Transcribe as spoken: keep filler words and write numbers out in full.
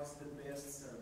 provides the best service.